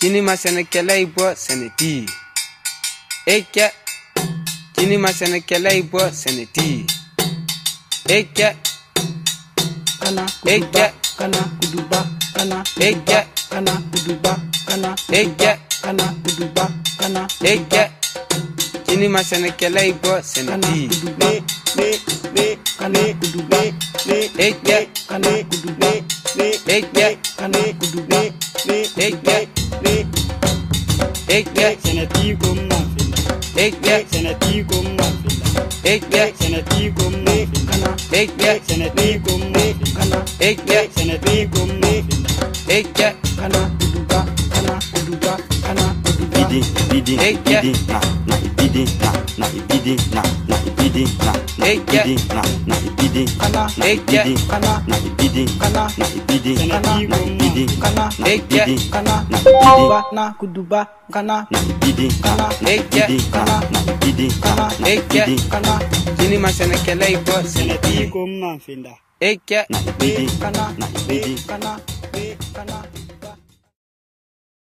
Kini masene kele ibo seneti. Eke. Kini masene kele ibo seneti. Eke. Kana kuduba. Kana kuduba. Kana eke. Kana kuduba. Kana eke. Kana kuduba. Kana eke. Kini masene kele ibo seneti. Ne. Kana kuduba. Ne. Eke. Kana kuduba. Ne. Eke. Kana kuduba. Ne. Eke. Ek senati gomma fil. Ek senati gomma fil. Ek senati gomma kana. Ek senati gomma kana. Ek senati gomma fil. Ek kana kuduba kana kuduba kana kuduba. Bidi bidi na bidi na bidi na bidi na bidi na bidi kana. Ek kana na bidi kana na bidi senati gomma kana. Ek kana kuduba na kuduba. Kana bidi kana eke kana bidi kana eke kana jini masene kele ibo seneti gomma finda eke bidi kana bidi kana.